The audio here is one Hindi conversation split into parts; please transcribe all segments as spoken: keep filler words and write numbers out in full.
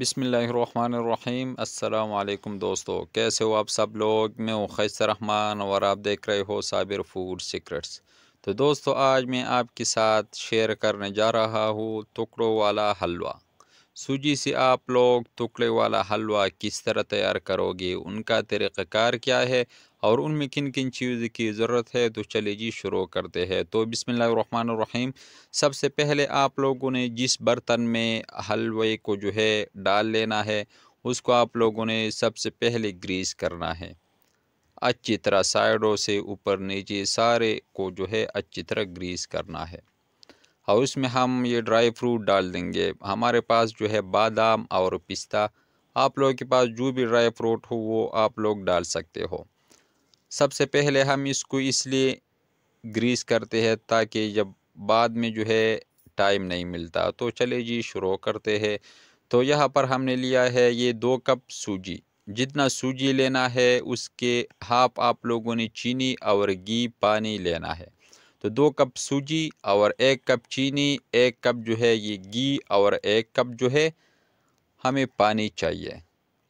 बिस्मिल्लाहिर्रहमानिर्रहीम। अस्सलाम वालेकुम दोस्तों, कैसे हो आप सब लोग। मैं उखैसर रहमान और आप देख रहे हो साबिर फूड सीक्रेट्स। तो दोस्तों आज मैं आपके साथ शेयर करने जा रहा हूँ टुकड़ों वाला हलवा। सूजी से आप लोग टुकड़े वाला हलवा किस तरह तैयार करोगे, उनका तरीक़ाकार क्या है और उनमें किन किन चीज़ की ज़रूरत है, तो चलिए जी शुरू करते हैं। तो बिस्मिल्लाहिर्रहमानिर्रहीम, सबसे पहले आप लोगों ने जिस बर्तन में हलवे को जो है डाल लेना है, उसको आप लोगों ने सबसे पहले ग्रीस करना है अच्छी तरह, साइडों से ऊपर नीचे सारे को जो है अच्छी तरह ग्रीस करना है। और उसमें हम ये ड्राई फ्रूट डाल देंगे। हमारे पास जो है बादाम और पिस्ता, आप लोगों के पास जो भी ड्राई फ्रूट हो वो आप लोग डाल सकते हो। सबसे पहले हम इसको इसलिए ग्रीस करते हैं ताकि जब बाद में जो है टाइम नहीं मिलता। तो चले जी शुरू करते हैं। तो यहाँ पर हमने लिया है ये दो कप सूजी। जितना सूजी लेना है उसके हाफ आप लोगों ने चीनी और घी पानी लेना है। तो दो कप सूजी और एक कप चीनी, एक कप जो है ये घी और एक कप जो है हमें पानी चाहिए।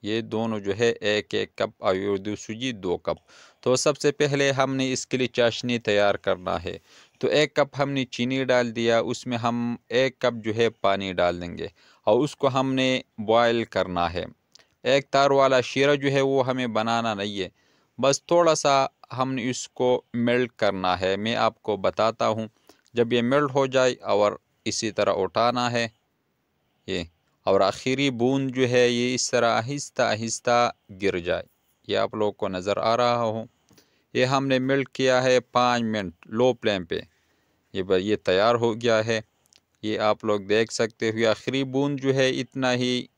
ये दोनों जो है एक एक कप और दो सूजी दो कप। तो सबसे पहले हमने इसके लिए चाशनी तैयार करना है। तो एक कप हमने चीनी डाल दिया, उसमें हम एक कप जो है पानी डाल देंगे और उसको हमने बॉयल करना है। एक तार वाला शीरा जो है वो हमें बनाना नहीं है, बस थोड़ा सा हमने इसको मेल्ट करना है। मैं आपको बताता हूँ, जब ये मेल्ट हो जाए और इसी तरह उठाना है ये, और आखिरी बूंद जो है ये इस तरह आहिस्ता आहिस्ता गिर जाए। ये आप लोग को नज़र आ रहा हो। ये हमने मेल्ट किया है पाँच मिनट लो फ्लेम पे। ये ये तैयार हो गया है, ये आप लोग देख सकते हो। आखिरी बूंद जो है इतना ही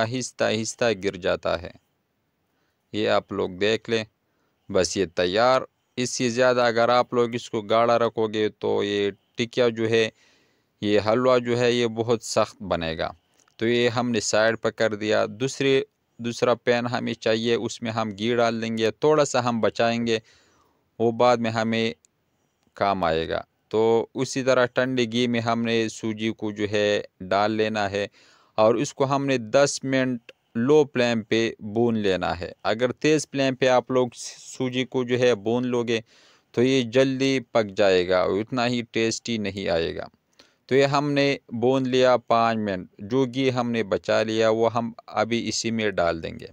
आहिस्ता आहिस्ता गिर जाता है, ये आप लोग देख लें। बस ये तैयार। इससे ज़्यादा अगर आप लोग इसको गाढ़ा रखोगे तो ये टिकिया जो है, ये हलवा जो है ये बहुत सख्त बनेगा। तो ये हमने साइड पर कर दिया। दूसरे दूसरा पैन हमें चाहिए, उसमें हम घी डाल देंगे। थोड़ा सा हम बचाएंगे, वो बाद में हमें काम आएगा। तो उसी तरह ठंडे घी में हमने सूजी को जो है डाल लेना है और इसको हमने दस मिनट लो फ्लेम पे भून लेना है। अगर तेज़ फ्लेम पे आप लोग सूजी को जो है भून लोगे तो ये जल्दी पक जाएगा और इतना ही टेस्टी नहीं आएगा। तो ये हमने भून लिया पाँच मिनट। जो घी हमने बचा लिया वो हम अभी इसी में डाल देंगे।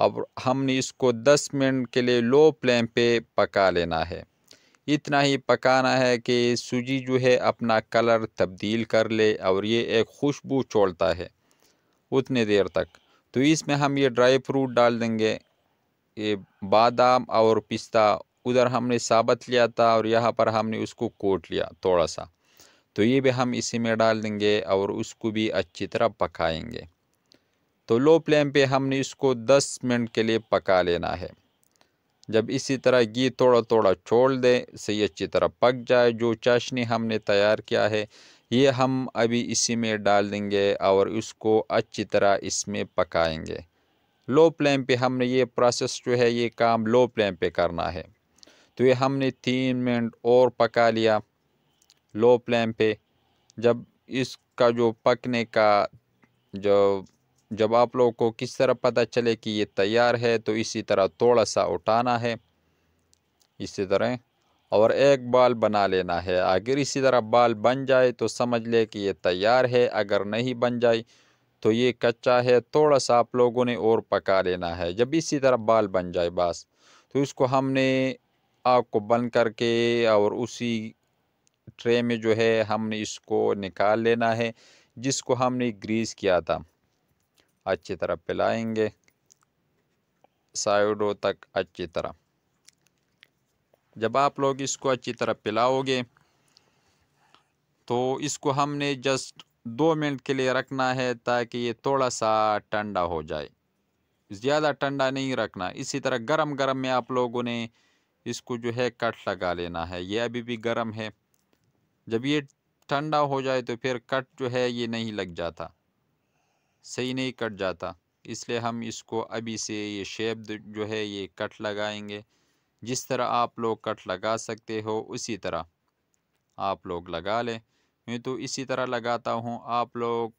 अब हमने इसको दस मिनट के लिए लो फ्लेम पे पका लेना है। इतना ही पकाना है कि सूजी जो है अपना कलर तब्दील कर ले और ये एक खुशबू छोड़ता है उतने देर तक। तो इसमें हम ये ड्राई फ्रूट डाल देंगे, ये बादाम और पिस्ता। उधर हमने साबत लिया था और यहाँ पर हमने उसको कोट लिया थोड़ा सा। तो ये भी हम इसी में डाल देंगे और उसको भी अच्छी तरह पकाएंगे। तो लो फ्लेम पे हमने इसको दस मिनट के लिए पका लेना है। जब इसी तरह घी थोड़ा थोड़ा छोड़ दे सही अच्छी तरह पक जाए, जो चाशनी हमने तैयार किया है ये हम अभी इसी में डाल देंगे और इसको अच्छी तरह इसमें पकाएंगे। लो फ्लेम पे हमने ये प्रोसेस जो है ये काम लो फ्लेम पे करना है। तो ये हमने तीन मिनट और पका लिया लो फ्लेम पे। जब इसका जो पकने का जो जब आप लोगों को किस तरह पता चले कि ये तैयार है, तो इसी तरह थोड़ा सा उठाना है इसी तरह और एक बाल बना लेना है। अगर इसी तरह बाल बन जाए तो समझ ले कि ये तैयार है। अगर नहीं बन जाए तो ये कच्चा है, थोड़ा सा आप लोगों ने और पका लेना है। जब इसी तरह बाल बन जाए बस, तो इसको हमने आग को बंद करके और उसी ट्रे में जो है हमने इसको निकाल लेना है जिसको हमने ग्रीस किया था। अच्छी तरह पिलाएंगे साइडों तक अच्छी तरह। जब आप लोग इसको अच्छी तरह पिलाओगे तो इसको हमने जस्ट दो मिनट के लिए रखना है ताकि ये थोड़ा सा ठंडा हो जाए। ज़्यादा ठंडा नहीं रखना। इसी तरह गरम गरम में आप लोगों ने इसको जो है कट लगा लेना है। ये अभी भी गरम है। जब ये ठंडा हो जाए तो फिर कट जो है ये नहीं लग जाता, सही नहीं कट जाता। इसलिए हम इसको अभी से ये शेप जो है ये कट लगाएंगे। जिस तरह आप लोग कट लगा सकते हो उसी तरह आप लोग लगा लें। मैं तो इसी तरह लगाता हूँ, आप लोग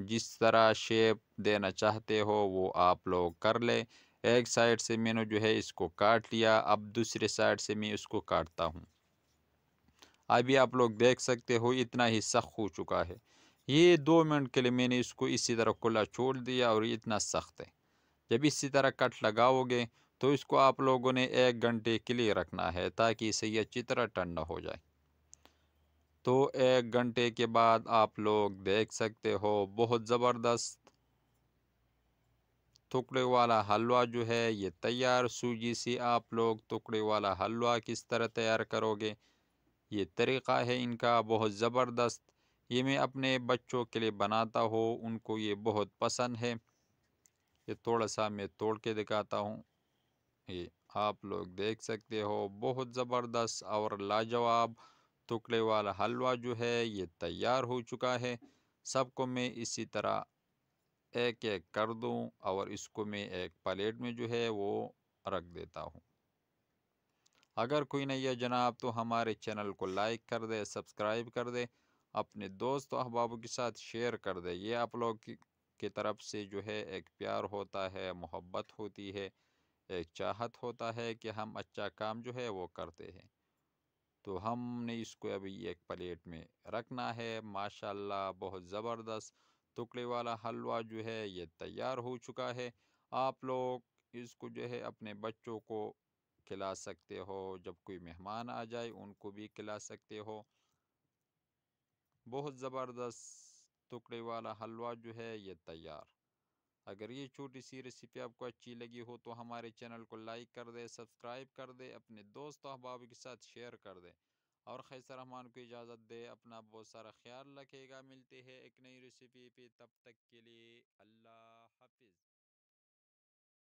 जिस तरह शेप देना चाहते हो वो आप लोग कर लें। एक साइड से मैंने जो है इसको काट लिया, अब दूसरे साइड से मैं इसको काटता हूँ। अभी आप लोग देख सकते हो इतना ही सख्त हो चुका है। ये दो मिनट के लिए मैंने इसको इसी तरह खुला छोड़ दिया और ये इतना सख्त है। जब इसी तरह कट लगाओगे तो इसको आप लोगों ने एक घंटे के लिए रखना है ताकि इसे ये अच्छी तरह ठंडा हो जाए। तो एक घंटे के बाद आप लोग देख सकते हो बहुत ज़बरदस्त टुकड़े वाला हलवा जो है ये तैयार। सूजी से आप लोग टुकड़े वाला हलवा किस तरह तैयार करोगे ये तरीक़ा है इनका, बहुत ज़बरदस्त। ये मैं अपने बच्चों के लिए बनाता हूँ, उनको ये बहुत पसंद है। ये थोड़ा सा मैं तोड़ के दिखाता हूँ, ये आप लोग देख सकते हो बहुत ज़बरदस्त और लाजवाब टुकड़े वाला हलवा जो है ये तैयार हो चुका है। सबको मैं इसी तरह एक एक कर दूं और इसको मैं एक प्लेट में जो है वो रख देता हूं। अगर कोई नहीं है जनाब तो हमारे चैनल को लाइक कर दे, सब्सक्राइब कर दे, अपने दोस्त और अहबाबों के साथ शेयर कर दे। ये आप लोग की, की तरफ से जो है एक प्यार होता है, मोहब्बत होती है, एक चाहत होता है कि हम अच्छा काम जो है वो करते हैं। तो हमने इसको अभी एक प्लेट में रखना है। माशाल्लाह बहुत ज़बरदस्त टुकड़े वाला हलवा जो है ये तैयार हो चुका है। आप लोग इसको जो है अपने बच्चों को खिला सकते हो, जब कोई मेहमान आ जाए उनको भी खिला सकते हो। बहुत ज़बरदस्त टुकड़े वाला हलवा जो है ये तैयार। अगर ये छोटी सी रेसिपी आपको अच्छी लगी हो तो हमारे चैनल को लाइक कर दे, सब्सक्राइब कर दे, अपने दोस्त और अहबाब के साथ शेयर कर दे और उखैसर रहमान को इजाज़त दे। अपना बहुत सारा ख्याल रखेगा। मिलते हैं एक नई रेसिपी पे, तब तक के लिए अल्लाह।